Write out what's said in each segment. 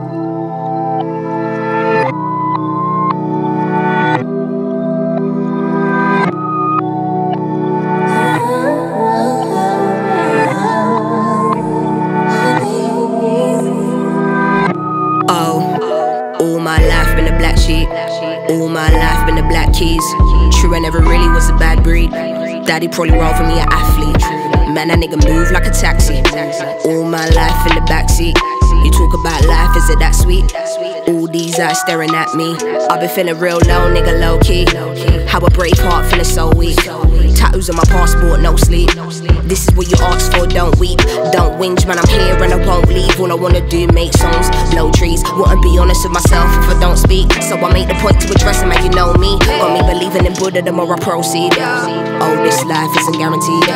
All my life been the black keys. True, I never really was a bad breed. Daddy probably rolled for me an athlete. Man, that nigga move like a taxi. All my life in the backseat. You talk about life, is it that sweet? All these eyes staring at me. I've been feeling real low, nigga, low key. How I break heart, feeling so weak. Tattoos on my passport, no sleep. This is what you asked for, don't weep. Don't whinge, man, I'm here and I won't leave. All I wanna do, make songs, blow trees. Wouldn't be honest with myself if I don't speak. So I make the point to address them, man, you know me. Got me believing in Buddha the more I proceed. Oh, this life isn't guaranteed.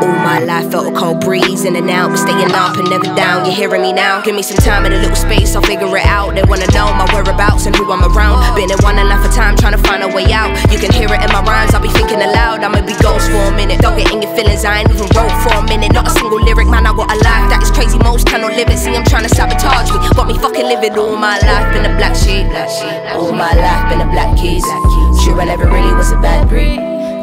All my life felt a cold breeze. In and out, but staying up and never down. You're hearing me now? Give me some time and a little space, I'll figure it out. They wanna know my whereabouts and who I'm around. Been in one enough of time trying to find a way out. You can hear it in my rhymes, I'll be thinking aloud. I'ma be ghost for a minute. Don't get in your feelings, I ain't even wrote for a minute. Not a single lyric, man, I got a life that is crazy, most cannot live it. See, I'm trying to sabotage me, got me fucking livid. All my life been a black sheep. All my life been a black keys. True, I never really was a bad breed.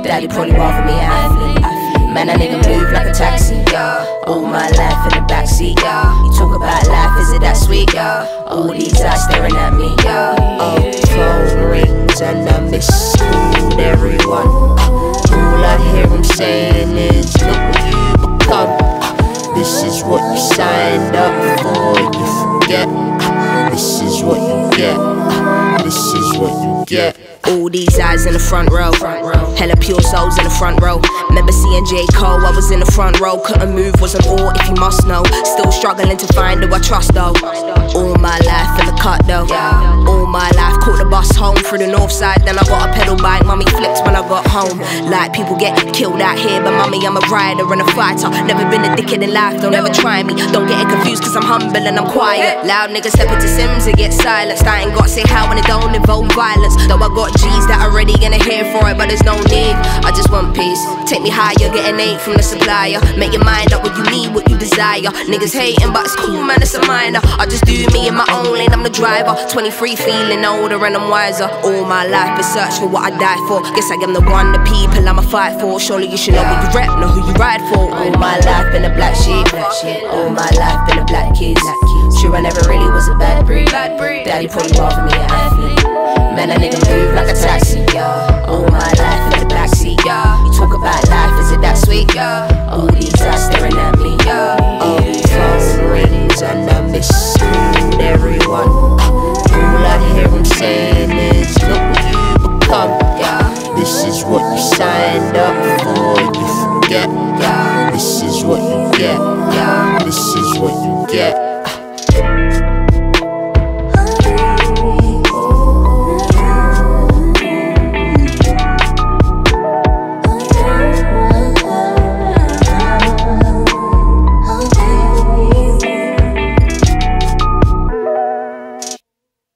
Daddy probably robbed me an athlete. Man, that nigga move like a taxi, yeah. All my life in the backseat, yeah. You talk about life, is it that sweet, yeah? All these eyes staring at me, yeah. Oh, phone rings and I miscalled everyone. All I hear him saying is, look what you become. This is what you signed up for, you forget. This is what you get. This is what you get. All these eyes in the front row, hella pure souls in the front row. Remember seeing J. Cole, I was in the front row. Couldn't move, wasn't all if you must know. Still struggling to find who I trust though. All my life in the cut though. All my life caught the bus home through the north side. Then I got a pedal bike, mummy flips when I got home. Like people get killed out here, but mummy, I'm a rider and a fighter. Never been a dickhead in life, don't ever try me. Don't get it confused cause I'm humble and I'm quiet. Loud niggas step into Sims and get silenced. I ain't gotta say how and it don't involve violence. Though I got G's that already gonna hear for it, but there's no need. I just want peace. Take me higher, get an 8 from the supplier. Make your mind up what you need, what you desire. Niggas hating, but it's cool, man, it's a minor. I just do me in my own lane, I'm the driver. 23, feeling older and I'm wiser. All my life, been search for what I die for. Guess I am the one, the people I'ma fight for. Surely you should know what you rep, know who you ride for. All my life been a black sheep. All my life been a black kid. Sure, I never really was a bad breed. Daddy probably robbed me an athlete. Man, that nigga move like a taxi, yeah. All my life in the backseat, yeah. You talk about life, is it that sweet, yeah? All these eyes staring at me, yeah. All phone rings and I miscalled everyone. All I hear him saying is, look what you become, yeah. This is what you signed up for, you forget, yeah. This is what you get, yeah. This is what you get.